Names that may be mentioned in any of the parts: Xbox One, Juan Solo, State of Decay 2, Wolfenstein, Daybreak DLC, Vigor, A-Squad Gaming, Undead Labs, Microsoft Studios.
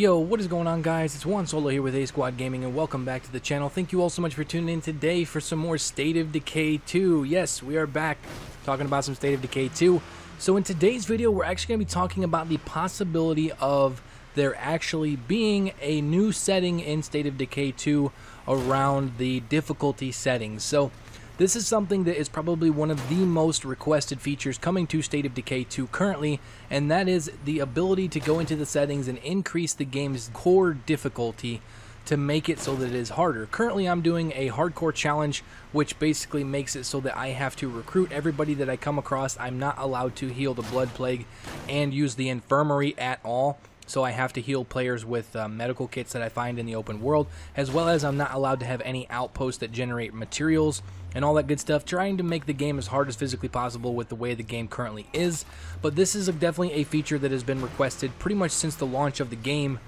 Yo, what is going on, guys? It's Juan Solo here with A-Squad Gaming, and welcome back to the channel. Thank you all so much for tuning in today for some more State of Decay 2. Yes, we are back talking about some State of Decay 2. So in today's video, we're actually going to be talking about the possibility of there actually being a new setting in State of Decay 2 around the difficulty settings. So this is something that is probably one of the most requested features coming to State of Decay 2 currently, and that is the ability to go into the settings and increase the game's core difficulty to make it so that it is harder. Currently, I'm doing a hardcore challenge, which basically makes it so that I have to recruit everybody that I come across. I'm not allowed to heal the blood plague and use the infirmary at all. So I have to heal players with medical kits that I find in the open world, as well as I'm not allowed to have any outposts that generate materials and all that good stuff, trying to make the game as hard as physically possible with the way the game currently is. But this is definitely a feature that has been requested pretty much since the launch of the game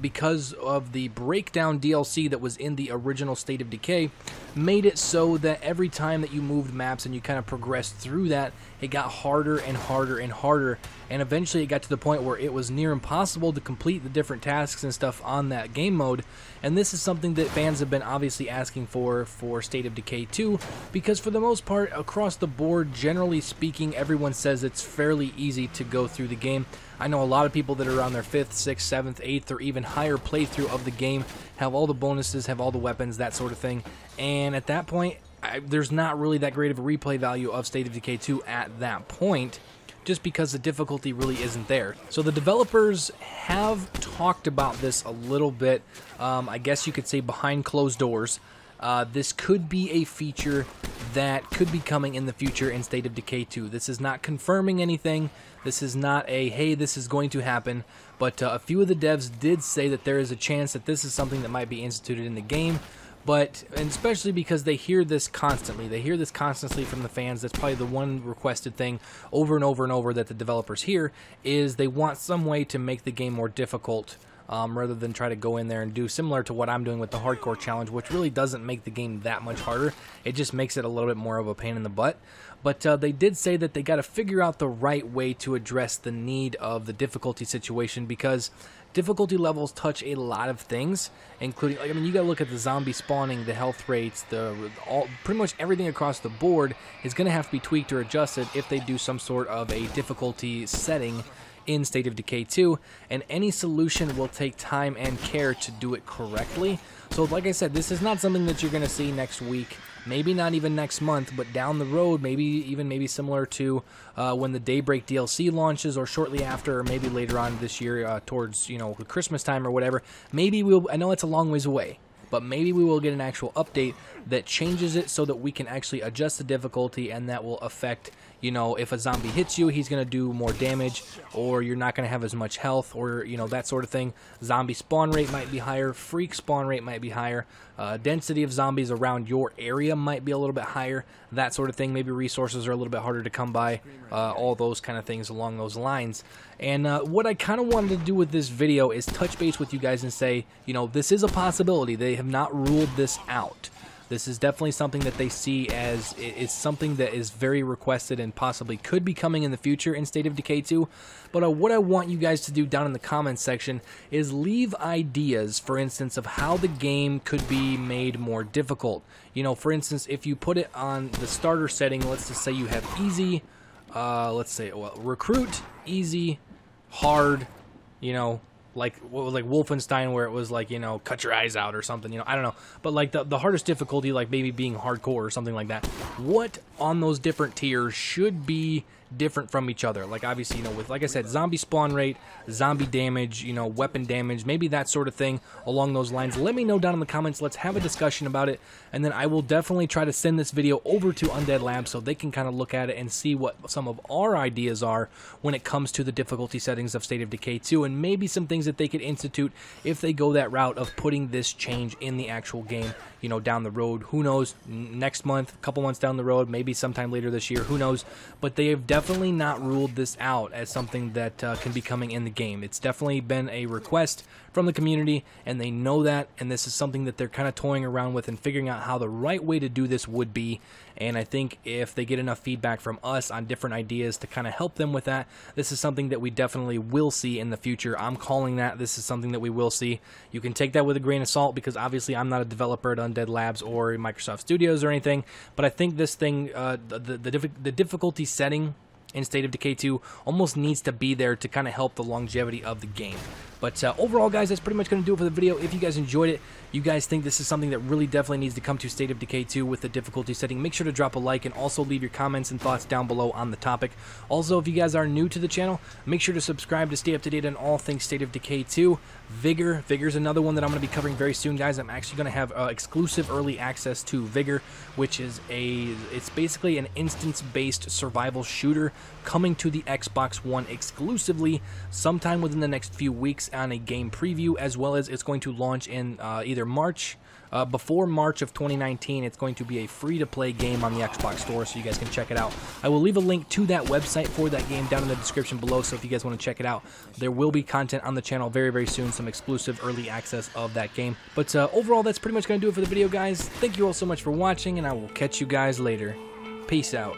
because of the Breakdown DLC that was in the original State of Decay. Made it so that every time that you moved maps and you kind of progressed through that, it got harder and harder and harder, and eventually it got to the point where it was near impossible to complete the different tasks and stuff on that game mode. And this is something that fans have been obviously asking for State of Decay 2, because for the most part, across the board, generally speaking, everyone says it's fairly easy to go through the game. I know a lot of people that are on their 5th, 6th, 7th, 8th, or even higher playthrough of the game, have all the bonuses, have all the weapons, that sort of thing. And at that point, there's not really that great of a replay value of State of Decay 2 at that point, just because the difficulty really isn't there. So the developers have talked about this a little bit, I guess you could say behind closed doors. This could be a feature that could be coming in the future in State of Decay 2. This is not confirming anything. This is not a, hey, this is going to happen. But a few of the devs did say that there is a chance that this is something that might be instituted in the game. But, and especially because they hear this constantly. They hear this constantly from the fans. That's probably the one requested thing over and over and over that the developers hear, is they want some way to make the game more difficult, rather than try to go in there and do similar to what I'm doing with the hardcore challenge, which really doesn't make the game that much harder. It just makes it a little bit more of a pain in the butt. But they did say that they got to figure out the right way to address the need of the difficulty situation, because difficulty levels touch a lot of things, including, I mean, you got to look at the zombie spawning, the health rates, pretty much everything across the board is going to have to be tweaked or adjusted if they do some sort of a difficulty setting in State of Decay 2, and any solution will take time and care to do it correctly. So like I said, this is not something that you're going to see next week, maybe not even next month, but down the road, maybe similar to when the Daybreak DLC launches, or shortly after, or maybe later on this year, towards, you know, Christmas time or whatever. Maybe we'll, I know it's a long ways away, but maybe we will get an actual update that changes it so that we can actually adjust the difficulty, and that will affect, you know, if a zombie hits you, he's going to do more damage, or you're not going to have as much health, or, you know, that sort of thing. Zombie spawn rate might be higher. Freak spawn rate might be higher. Density of zombies around your area might be a little bit higher. That sort of thing. Maybe resources are a little bit harder to come by. All those kind of things along those lines. And what I kind of wanted to do with this video is touch base with you guys and say, you know, this is a possibility. They have not ruled this out. This is definitely something that they see as it's something that is very requested and possibly could be coming in the future in State of Decay 2. But what I want you guys to do down in the comments section is leave ideas, for instance, of how the game could be made more difficult. You know, for instance, if you put it on the starter setting, let's just say you have easy, let's say, well, recruit, easy, hard, you know, like what was like Wolfenstein, where it was like, you know, cut your eyes out or something, you know, I don't know, but like the hardest difficulty, like maybe being hardcore or something like that. What on those different tiers should be different from each other? Like obviously, you know, with, like I said, zombie spawn rate, zombie damage, you know, weapon damage, maybe that sort of thing along those lines. Let me know down in the comments. Let's have a discussion about it, and then I will definitely try to send this video over to Undead Labs so they can kind of look at it and see what some of our ideas are when it comes to the difficulty settings of State of Decay 2, and maybe some things that they could institute if they go that route of putting this change in the actual game. you know, down the road. Who knows? Next month, a couple months down the road, maybe sometime later this year. Who knows? But they have definitely not ruled this out as something that can be coming in the game. It's definitely been a request from the community, and they know that, and this is something that they're kind of toying around with and figuring out how the right way to do this would be. And I think if they get enough feedback from us on different ideas to kind of help them with that, this is something that we definitely will see in the future. I'm calling that. This is something that we will see. You can take that with a grain of salt, because obviously I'm not a developer at Undead Labs or Microsoft Studios or anything, but I think this thing, the difficulty setting in State of Decay 2 almost needs to be there to kind of help the longevity of the game. But overall, guys, that's pretty much going to do it for the video. If you guys enjoyed it, you guys think this is something that really definitely needs to come to State of Decay 2 with the difficulty setting, make sure to drop a like and also leave your comments and thoughts down below on the topic. Also, if you guys are new to the channel, make sure to subscribe to stay up to date on all things State of Decay 2. Vigor. Vigor's another one that I'm going to be covering very soon, guys. I'm actually going to have exclusive early access to Vigor, which is it's basically an instance-based survival shooter coming to the Xbox One exclusively sometime within the next few weeks, on a game preview, as well as it's going to launch in either March, before March of 2019. It's going to be a free-to-play game on the Xbox Store, so you guys can check it out. I will leave a link to that website for that game down in the description below, so if you guys want to check it out, there will be content on the channel very, very soon, some exclusive early access of that game. But overall, that's pretty much going to do it for the video, guys. Thank you all so much for watching, and I will catch you guys later. Peace out.